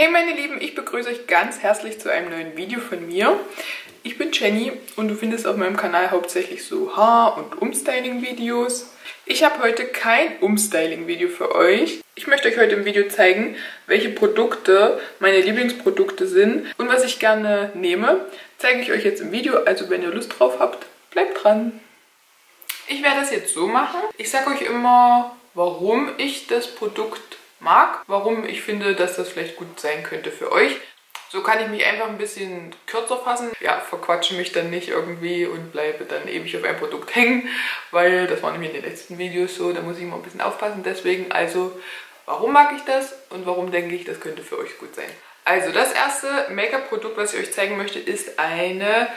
Hey meine Lieben, ich begrüße euch ganz herzlich zu einem neuen Video von mir. Ich bin Jenny und du findest auf meinem Kanal hauptsächlich so Haar- und Umstyling-Videos. Ich habe heute kein Umstyling-Video für euch. Ich möchte euch heute im Video zeigen, welche Produkte meine Lieblingsprodukte sind und was ich gerne nehme. Zeige ich euch jetzt im Video, also wenn ihr Lust drauf habt, bleibt dran. Ich werde das jetzt so machen. Ich sage euch immer, warum ich das Produkt mag, warum ich finde, dass das vielleicht gut sein könnte für euch. So kann ich mich einfach ein bisschen kürzer fassen. Ja, verquatsche mich dann nicht irgendwie und bleibe dann ewig auf einem Produkt hängen, weil das war nämlich in den letzten Videos so, da muss ich mal ein bisschen aufpassen. Deswegen also, warum mag ich das und warum denke ich, das könnte für euch gut sein. Also das erste Make-up-Produkt, was ich euch zeigen möchte, ist eine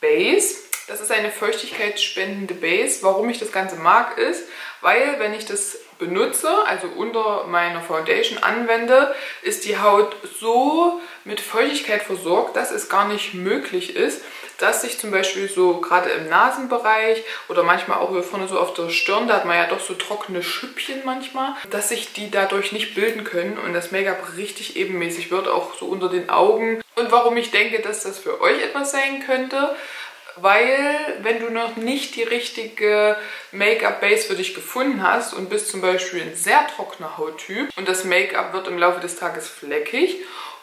Base. Das ist eine feuchtigkeitsspendende Base. Warum ich das Ganze mag, ist, weil wenn ich das benutze, also unter meiner Foundation anwende, ist die Haut so mit Feuchtigkeit versorgt, dass es gar nicht möglich ist, dass sich zum Beispiel so gerade im Nasenbereich oder manchmal auch hier vorne so auf der Stirn, da hat man ja doch so trockene Schüppchen manchmal, dass sich die dadurch nicht bilden können und das Make-up richtig ebenmäßig wird, auch so unter den Augen. Und warum ich denke, dass das für euch etwas sein könnte, weil wenn du noch nicht die richtige Make-up-Base für dich gefunden hast und bist zum Beispiel ein sehr trockener Hauttyp und das Make-up wird im Laufe des Tages fleckig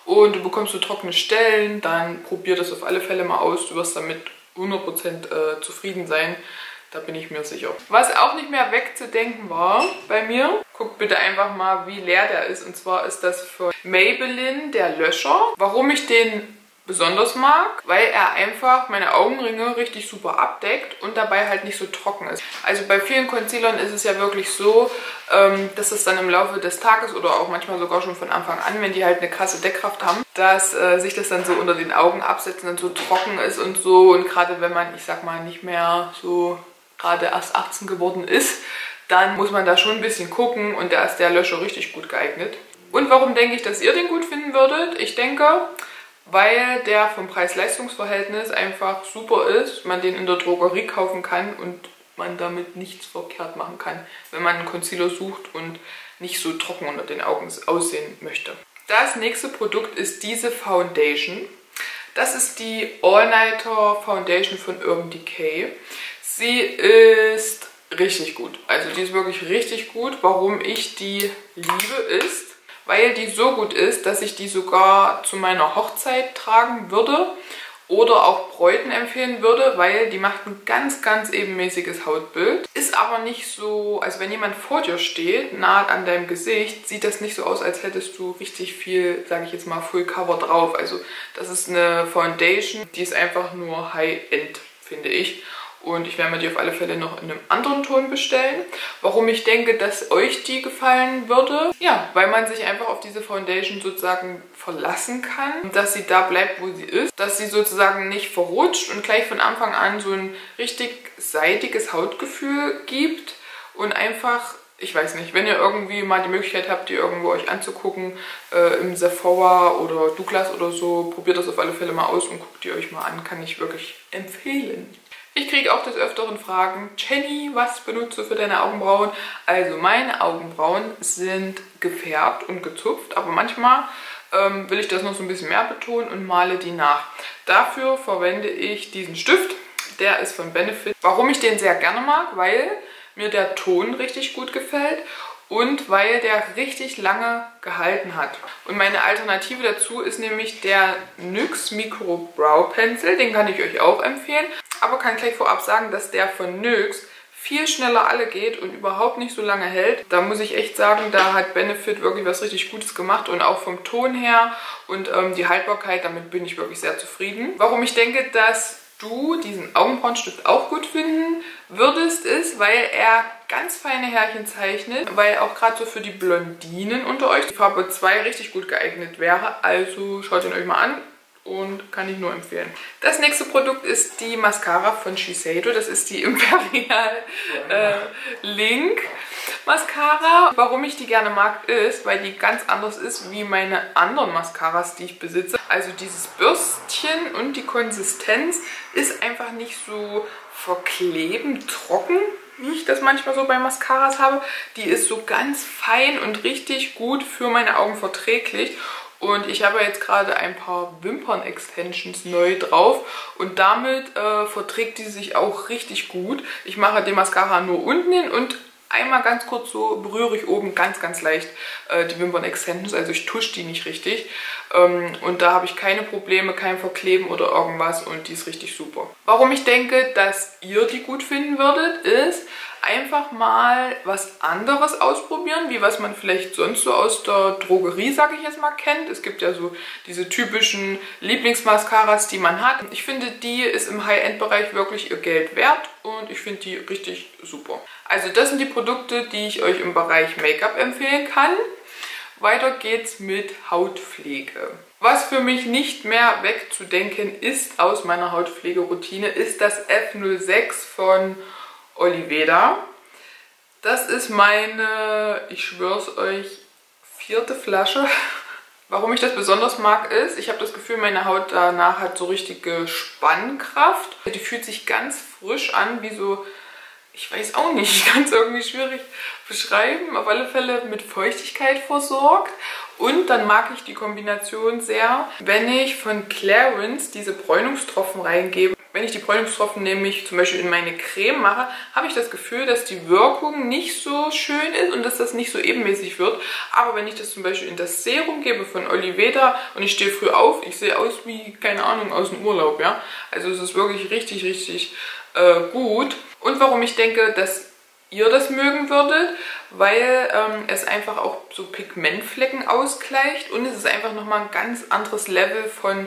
und du bekommst so trockene Stellen, dann probier das auf alle Fälle mal aus. Du wirst damit 100% zufrieden sein, da bin ich mir sicher. Was auch nicht mehr wegzudenken war bei mir, guckt bitte einfach mal, wie leer der ist. Und zwar ist das für Maybelline der Löscher. Warum ich den besonders mag, weil er einfach meine Augenringe richtig super abdeckt und dabei halt nicht so trocken ist. Also bei vielen Concealern ist es ja wirklich so, dass es dann im Laufe des Tages oder auch manchmal sogar schon von Anfang an, wenn die halt eine krasse Deckkraft haben, dass sich das dann so unter den Augen absetzt und so trocken ist und so. Und gerade wenn man, ich sag mal, nicht mehr so gerade erst 18 geworden ist, dann muss man da schon ein bisschen gucken und da ist der Löscher richtig gut geeignet. Und warum denke ich, dass ihr den gut finden würdet? Ich denke, weil der vom Preis-Leistungs-Verhältnis einfach super ist, man den in der Drogerie kaufen kann und man damit nichts verkehrt machen kann, wenn man einen Concealer sucht und nicht so trocken unter den Augen aussehen möchte. Das nächste Produkt ist diese Foundation. Das ist die All-Nighter Foundation von Urban Decay. Sie ist richtig gut. Also die ist wirklich richtig gut. Warum ich die liebe ist, weil die so gut ist, dass ich die sogar zu meiner Hochzeit tragen würde oder auch Bräuten empfehlen würde, weil die macht ein ganz, ganz ebenmäßiges Hautbild. Ist aber nicht so, also wenn jemand vor dir steht, nahe an deinem Gesicht, sieht das nicht so aus, als hättest du richtig viel, sage ich jetzt mal, Full Cover drauf. Also das ist eine Foundation, die ist einfach nur High-End, finde ich. Und ich werde mir die auf alle Fälle noch in einem anderen Ton bestellen. Warum ich denke, dass euch die gefallen würde? Ja, weil man sich einfach auf diese Foundation sozusagen verlassen kann. Dass sie da bleibt, wo sie ist. Dass sie sozusagen nicht verrutscht und gleich von Anfang an so ein richtig seidiges Hautgefühl gibt. Und einfach, ich weiß nicht, wenn ihr irgendwie mal die Möglichkeit habt, die irgendwo euch anzugucken, im Sephora oder Douglas oder so, probiert das auf alle Fälle mal aus und guckt die euch mal an. Kann ich wirklich empfehlen. Ich kriege auch des Öfteren Fragen, Jenny, was benutzt du für deine Augenbrauen? Also meine Augenbrauen sind gefärbt und gezupft, aber manchmal will ich das noch so ein bisschen mehr betonen und male die nach. Dafür verwende ich diesen Stift, der ist von Benefit. Warum ich den sehr gerne mag, weil mir der Ton richtig gut gefällt und weil der richtig lange gehalten hat. Und meine Alternative dazu ist nämlich der NYX Micro Brow Pencil, den kann ich euch auch empfehlen. Aber kann gleich vorab sagen, dass der von NYX viel schneller alle geht und überhaupt nicht so lange hält. Da muss ich echt sagen, da hat Benefit wirklich was richtig Gutes gemacht und auch vom Ton her und die Haltbarkeit, damit bin ich wirklich sehr zufrieden. Warum ich denke, dass du diesen Augenbrauenstift auch gut finden würdest, ist, weil er ganz feine Härchen zeichnet, weil auch gerade so für die Blondinen unter euch die Farbe 2 richtig gut geeignet wäre. Also schaut ihn euch mal an. Und kann ich nur empfehlen. Das nächste Produkt ist die Mascara von Shiseido. Das ist die Imperial Link Mascara. Warum ich die gerne mag ist, weil die ganz anders ist wie meine anderen Mascaras, die ich besitze. Also dieses Bürstchen und die Konsistenz ist einfach nicht so verklebend trocken, wie ich das manchmal so bei Mascaras habe. Die ist so ganz fein und richtig gut für meine Augen verträglich. Und ich habe jetzt gerade ein paar Wimpern-Extensions neu drauf. Und damit verträgt die sich auch richtig gut. Ich mache den Mascara nur unten hin und einmal ganz kurz so berühre ich oben ganz, ganz leicht die Wimpern-Extensions. Also ich tusche die nicht richtig. Und da habe ich keine Probleme, kein Verkleben oder irgendwas. Und die ist richtig super. Warum ich denke, dass ihr die gut finden würdet, ist einfach mal was anderes ausprobieren, wie was man vielleicht sonst so aus der Drogerie, sage ich jetzt mal, kennt. Es gibt ja so diese typischen Lieblingsmascaras, die man hat. Ich finde, die ist im High-End-Bereich wirklich ihr Geld wert und ich finde die richtig super. Also das sind die Produkte, die ich euch im Bereich Make-up empfehlen kann. Weiter geht's mit Hautpflege. Was für mich nicht mehr wegzudenken ist aus meiner Hautpflegeroutine, ist das F06 von Oliveda. Das ist meine, ich schwör's euch, 4. Flasche. Warum ich das besonders mag ist, ich habe das Gefühl, meine Haut danach hat so richtige Spannkraft. Die fühlt sich ganz frisch an, wie so, ich weiß auch nicht, ich kann es irgendwie schwierig beschreiben, auf alle Fälle mit Feuchtigkeit versorgt. Und dann mag ich die Kombination sehr, wenn ich von Clarins diese Bräunungstropfen reingebe. Wenn ich die Bräunungstropfen nämlich zum Beispiel in meine Creme mache, habe ich das Gefühl, dass die Wirkung nicht so schön ist und dass das nicht so ebenmäßig wird. Aber wenn ich das zum Beispiel in das Serum gebe von Oliveda und ich stehe früh auf, ich sehe aus wie, keine Ahnung, aus dem Urlaub, ja. Also es ist wirklich richtig, richtig gut. Und warum ich denke, dass ihr das mögen würdet, weil es einfach auch so Pigmentflecken ausgleicht und es ist einfach nochmal ein ganz anderes Level von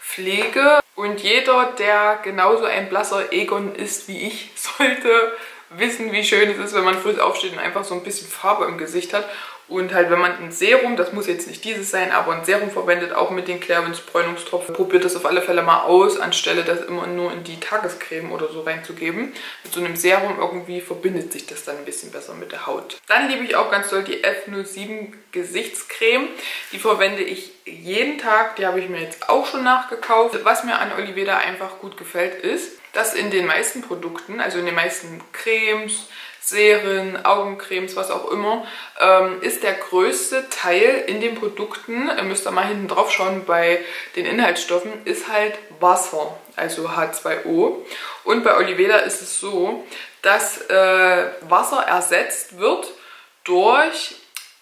Pflege. Und jeder, der genauso ein blasser Egon ist wie ich, sollte wissen, wie schön es ist, wenn man früh aufsteht und einfach so ein bisschen Farbe im Gesicht hat. Und halt, wenn man ein Serum, das muss jetzt nicht dieses sein, aber ein Serum verwendet, auch mit den Clarins Bräunungstropfen, probiert das auf alle Fälle mal aus, anstelle das immer nur in die Tagescreme oder so reinzugeben. Mit so einem Serum irgendwie verbindet sich das dann ein bisschen besser mit der Haut. Dann liebe ich auch ganz doll die F07 Gesichtscreme. Die verwende ich jeden Tag, die habe ich mir jetzt auch schon nachgekauft. Was mir an Oliveda einfach gut gefällt ist, dass in den meisten Produkten, also in den meisten Cremes, Serien, Augencremes, was auch immer, ist der größte Teil in den Produkten, müsst ihr mal hinten drauf schauen, bei den Inhaltsstoffen, ist halt Wasser, also H2O. Und bei Oliveda ist es so, dass Wasser ersetzt wird durch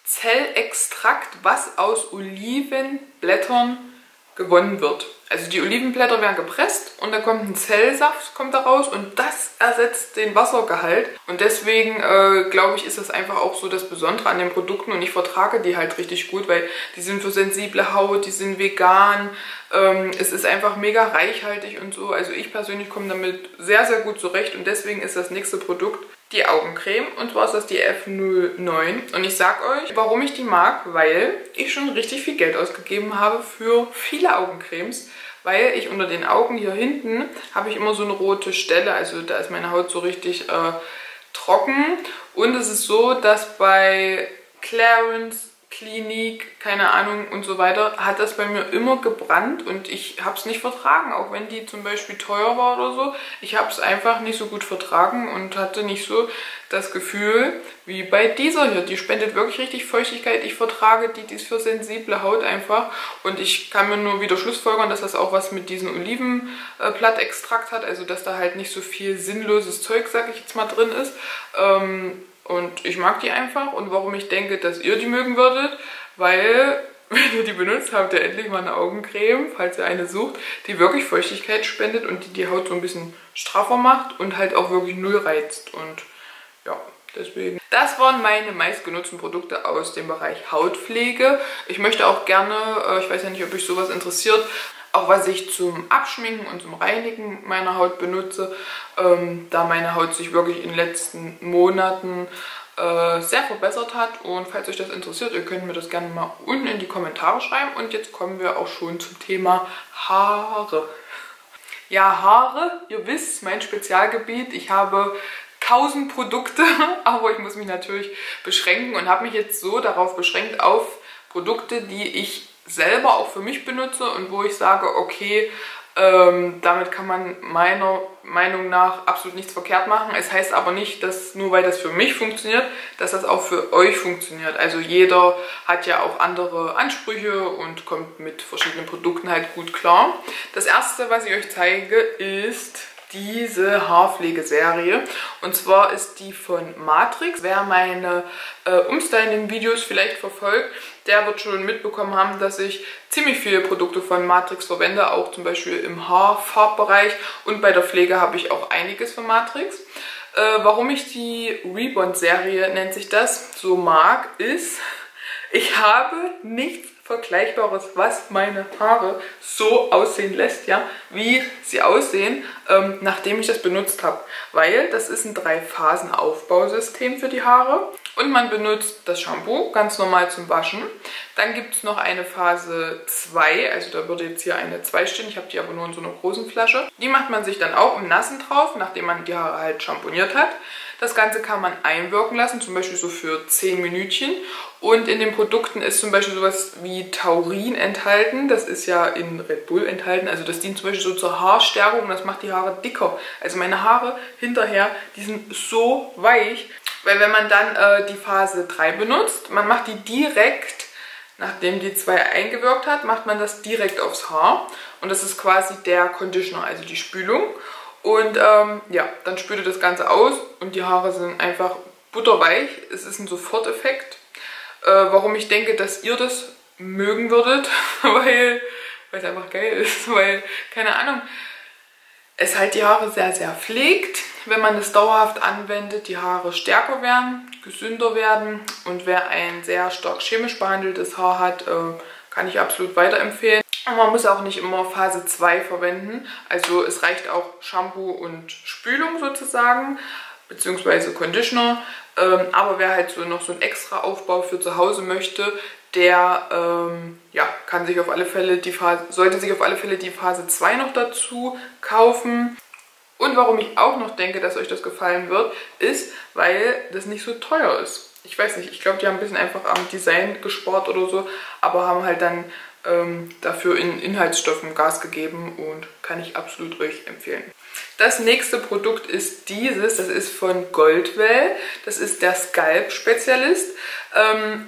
Zellextrakt, was aus Olivenblättern gewonnen wird. Also die Olivenblätter werden gepresst und da kommt ein Zellsaft, kommt da raus und das ersetzt den Wassergehalt. Und deswegen, glaube ich, ist das einfach auch so das Besondere an den Produkten und ich vertrage die halt richtig gut, weil die sind für sensible Haut, die sind vegan, es ist einfach mega reichhaltig und so. Also ich persönlich komme damit sehr, sehr gut zurecht und deswegen ist das nächste Produkt die Augencreme und zwar ist das die F09 und ich sag euch, warum ich die mag, weil ich schon richtig viel Geld ausgegeben habe für viele Augencremes, weil ich unter den Augen hier hinten habe ich immer so eine rote Stelle, also da ist meine Haut so richtig trocken und es ist so, dass bei Clarins, Klinik, keine Ahnung und so weiter, hat das bei mir immer gebrannt und ich habe es nicht vertragen, auch wenn die zum Beispiel teuer war oder so. Ich habe es einfach nicht so gut vertragen und hatte nicht so das Gefühl wie bei dieser hier. Die spendet wirklich richtig Feuchtigkeit. Ich vertrage die, die ist für sensible Haut einfach und ich kann mir nur wieder schlussfolgern, dass das auch was mit diesem Olivenblattextrakt hat, also dass da halt nicht so viel sinnloses Zeug, sage ich jetzt mal, drin ist. Und ich mag die einfach und warum ich denke, dass ihr die mögen würdet, weil, wenn ihr die benutzt, habt ihr endlich mal eine Augencreme, falls ihr eine sucht, die wirklich Feuchtigkeit spendet und die die Haut so ein bisschen straffer macht und halt auch wirklich null reizt und ja, deswegen. Das waren meine meistgenutzten Produkte aus dem Bereich Hautpflege. Ich möchte auch gerne, ich weiß ja nicht, ob euch sowas interessiert, auch was ich zum Abschminken und zum Reinigen meiner Haut benutze, da meine Haut sich wirklich in den letzten Monaten sehr verbessert hat. Und falls euch das interessiert, ihr könnt mir das gerne mal unten in die Kommentare schreiben. Und jetzt kommen wir auch schon zum Thema Haare. Ja, Haare, ihr wisst, mein Spezialgebiet. Ich habe 1000 Produkte, aber ich muss mich natürlich beschränken und habe mich jetzt so darauf beschränkt, auf Produkte, die ich selber auch für mich benutze und wo ich sage, okay, Damit kann man meiner Meinung nach absolut nichts verkehrt machen. Es heißt aber nicht, dass nur weil das für mich funktioniert, dass das auch für euch funktioniert. Also jeder hat ja auch andere Ansprüche und kommt mit verschiedenen Produkten halt gut klar. Das erste, was ich euch zeige, ist diese Haarpflegeserie. Und zwar ist die von Matrix. Wer meine Umstyling-Videos vielleicht verfolgt, der wird schon mitbekommen haben, dass ich ziemlich viele Produkte von Matrix verwende, auch zum Beispiel im Haarfarbbereich, und bei der Pflege habe ich auch einiges von Matrix. Warum ich die Rebond-Serie, nennt sich das, so mag, ist, ich habe nichts Vergleichbares, was meine Haare so aussehen lässt, ja, wie sie aussehen, nachdem ich das benutzt habe. Weil das ist ein 3-Phasen-Aufbausystem für die Haare und man benutzt das Shampoo ganz normal zum Waschen. Dann gibt es noch eine Phase 2, also da würde jetzt hier eine 2 stehen, ich habe die aber nur in so einer großen Flasche. Die macht man sich dann auch im Nassen drauf, nachdem man die Haare halt shampooniert hat. Das Ganze kann man einwirken lassen, zum Beispiel so für 10 Minütchen. Und in den Produkten ist zum Beispiel sowas wie Taurin enthalten. Das ist ja in Red Bull enthalten. Also das dient zum Beispiel so zur Haarstärkung und das macht die Haare dicker. Also meine Haare hinterher, die sind so weich. Weil wenn man dann die Phase 3 benutzt, man macht die direkt, nachdem die 2 eingewirkt hat, macht man das direkt aufs Haar. Und das ist quasi der Conditioner, also die Spülung. Und ja, dann spült ihr das Ganze aus und die Haare sind einfach butterweich. Es ist ein Soforteffekt. Warum ich denke, dass ihr das mögen würdet, weil es einfach geil ist, weil, keine Ahnung, es halt die Haare sehr, sehr pflegt. Wenn man das dauerhaft anwendet, die Haare stärker werden, gesünder werden. Und wer ein sehr stark chemisch behandeltes Haar hat, kann ich absolut weiterempfehlen. Und man muss auch nicht immer Phase 2 verwenden, also es reicht auch Shampoo und Spülung sozusagen, beziehungsweise Conditioner. Aber wer halt so noch so einen extra Aufbau für zu Hause möchte, der ja, kann sich auf alle Fälle sollte sich auf alle Fälle die Phase 2 noch dazu kaufen. Und warum ich auch noch denke, dass euch das gefallen wird, ist, weil das nicht so teuer ist. Ich weiß nicht, ich glaube, die haben ein bisschen einfach am Design gespart oder so, aber haben halt dann dafür in Inhaltsstoffen Gas gegeben und kann ich absolut euch empfehlen. Das nächste Produkt ist dieses, das ist von Goldwell, das ist der Scalp-Spezialist.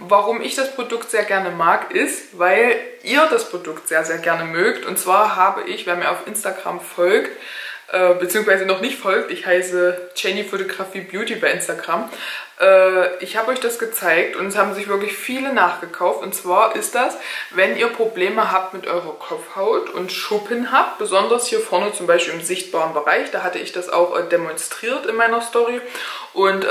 Warum ich das Produkt sehr gerne mag, ist, weil ihr das Produkt sehr, sehr gerne mögt. Und zwar habe ich, wer mir auf Instagram folgt, beziehungsweise noch nicht folgt, ich heiße Jenny Fotografie Beauty bei Instagram. Ich habe euch das gezeigt und es haben sich wirklich viele nachgekauft. Und zwar ist das, wenn ihr Probleme habt mit eurer Kopfhaut und Schuppen habt, besonders hier vorne zum Beispiel im sichtbaren Bereich, da hatte ich das auch demonstriert in meiner Story. Und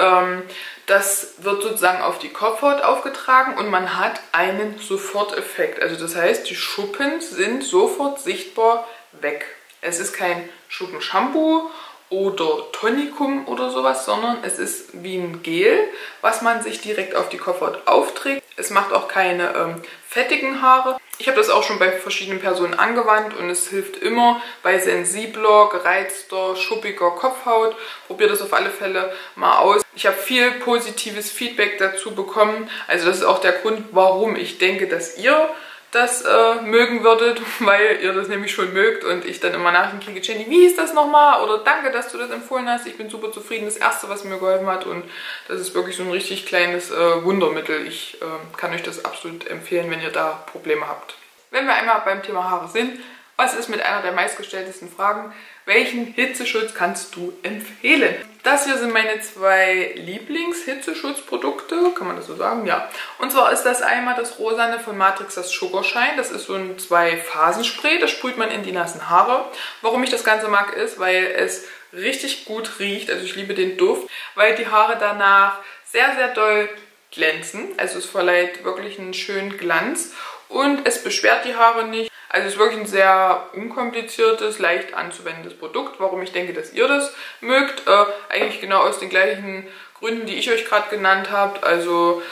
das wird sozusagen auf die Kopfhaut aufgetragen und man hat einen Soforteffekt. Also das heißt, die Schuppen sind sofort sichtbar weg. Es ist kein Schuppenshampoo oder Tonikum oder sowas, sondern es ist wie ein Gel, was man sich direkt auf die Kopfhaut aufträgt. Es macht auch keine fettigen Haare. Ich habe das auch schon bei verschiedenen Personen angewandt und es hilft immer bei sensibler, gereizter, schuppiger Kopfhaut. Probiert das auf alle Fälle mal aus. Ich habe viel positives Feedback dazu bekommen. Also das ist auch der Grund, warum ich denke, dass ihr das mögen würdet, weil ihr das nämlich schon mögt und ich dann immer Nachrichten kriege, Jenny, wie hieß das nochmal? Oder danke, dass du das empfohlen hast, ich bin super zufrieden, das erste, was mir geholfen hat, und das ist wirklich so ein richtig kleines Wundermittel. Ich kann euch das absolut empfehlen, wenn ihr da Probleme habt. Wenn wir einmal beim Thema Haare sind, was ist mit einer der meistgestelltesten Fragen? Welchen Hitzeschutz kannst du empfehlen? Das hier sind meine 2 Lieblings-Hitzeschutzprodukte, kann man das so sagen? Ja. Und zwar ist das einmal das Rosane von Matrix, das Sugarshine. Das ist so ein 2-Phasen-Spray, das sprüht man in die nassen Haare. Warum ich das Ganze mag, ist, weil es richtig gut riecht, also ich liebe den Duft, weil die Haare danach sehr, sehr doll glänzen. Also es verleiht wirklich einen schönen Glanz und es beschwert die Haare nicht. Also es ist wirklich ein sehr unkompliziertes, leicht anzuwendendes Produkt, warum ich denke, dass ihr das mögt. Eigentlich genau aus den gleichen Gründen, die ich euch gerade genannt habe. Also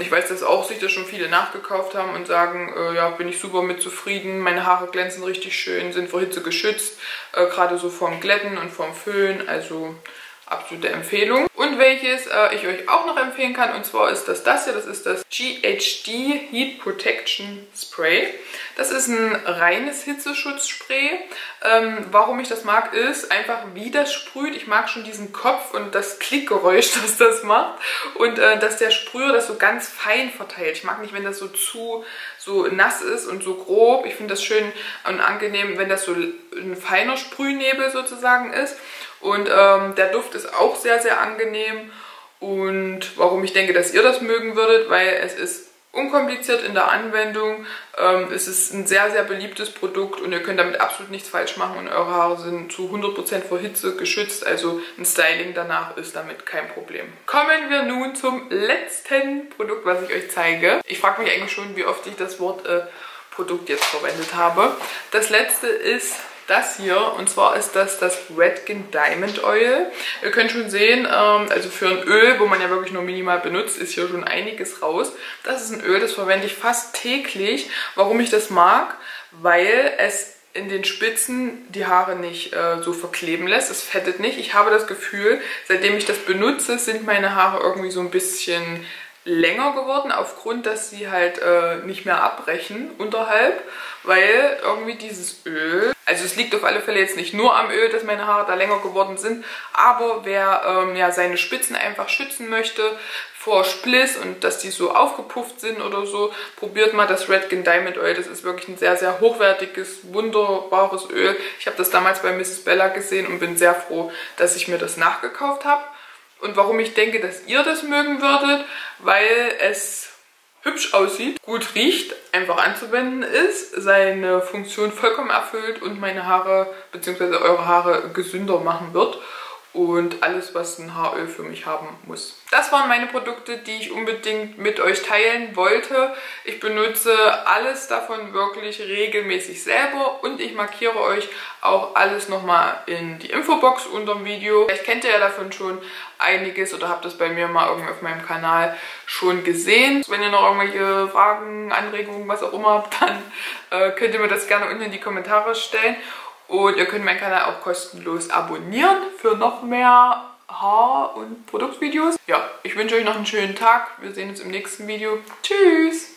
ich weiß, dass auch sich das schon viele nachgekauft haben und sagen, ja, bin ich super mit zufrieden, meine Haare glänzen richtig schön, sind vor Hitze geschützt, gerade so vom Glätten und vom Föhn, also absolute Empfehlung. Und welches ich euch auch noch empfehlen kann, und zwar ist das hier, das ist das GHD Heat Protection Spray. Das ist ein reines Hitzeschutzspray. Warum ich das mag, ist einfach, wie das sprüht. Ich mag schon diesen Kopf und das Klickgeräusch, das das macht. Und dass der Sprüher das so ganz fein verteilt. Ich mag nicht, wenn das so zu nass ist und so grob. Ich finde das schön und angenehm, wenn das so ein feiner Sprühnebel sozusagen ist. Und der Duft ist auch sehr, sehr angenehm. Und warum ich denke, dass ihr das mögen würdet, weil es ist unkompliziert in der Anwendung. Es ist ein sehr, sehr beliebtes Produkt und ihr könnt damit absolut nichts falsch machen. Und eure Haare sind zu 100% vor Hitze geschützt. Also ein Styling danach ist damit kein Problem. Kommen wir nun zum letzten Produkt, was ich euch zeige. Ich frage mich eigentlich schon, wie oft ich das Wort Produkt jetzt verwendet habe. Das letzte ist das hier, und zwar ist das das Redken Diamond Oil. Ihr könnt schon sehen, also für ein Öl, wo man ja wirklich nur minimal benutzt, ist hier schon einiges raus. Das ist ein Öl, das verwende ich fast täglich. Warum ich das mag? Weil es in den Spitzen die Haare nicht so verkleben lässt. Es fettet nicht. Ich habe das Gefühl, seitdem ich das benutze, sind meine Haare irgendwie so ein bisschen länger geworden, aufgrund, dass sie halt nicht mehr abbrechen unterhalb, weil irgendwie dieses Öl, also es liegt auf alle Fälle jetzt nicht nur am Öl, dass meine Haare da länger geworden sind, aber wer ja seine Spitzen einfach schützen möchte vor Spliss und dass die so aufgepufft sind oder so, probiert mal das Redken Diamond Oil. Das ist wirklich ein sehr, sehr hochwertiges, wunderbares Öl. Ich habe das damals bei Mrs. Bella gesehen und bin sehr froh, dass ich mir das nachgekauft habe. Und warum ich denke, dass ihr das mögen würdet, weil es hübsch aussieht, gut riecht, einfach anzuwenden ist, seine Funktion vollkommen erfüllt und meine Haare bzw. eure Haare gesünder machen wird. Und alles, was ein Haaröl für mich haben muss. Das waren meine Produkte, die ich unbedingt mit euch teilen wollte. Ich benutze alles davon wirklich regelmäßig selber. Und ich markiere euch auch alles nochmal in die Infobox unter dem Video. Vielleicht kennt ihr ja davon schon einiges oder habt das bei mir mal irgendwie auf meinem Kanal schon gesehen. Wenn ihr noch irgendwelche Fragen, Anregungen, was auch immer habt, dann könnt ihr mir das gerne unten in die Kommentare stellen. Und ihr könnt meinen Kanal auch kostenlos abonnieren für noch mehr Haar- und Produktvideos. Ja, ich wünsche euch noch einen schönen Tag. Wir sehen uns im nächsten Video. Tschüss!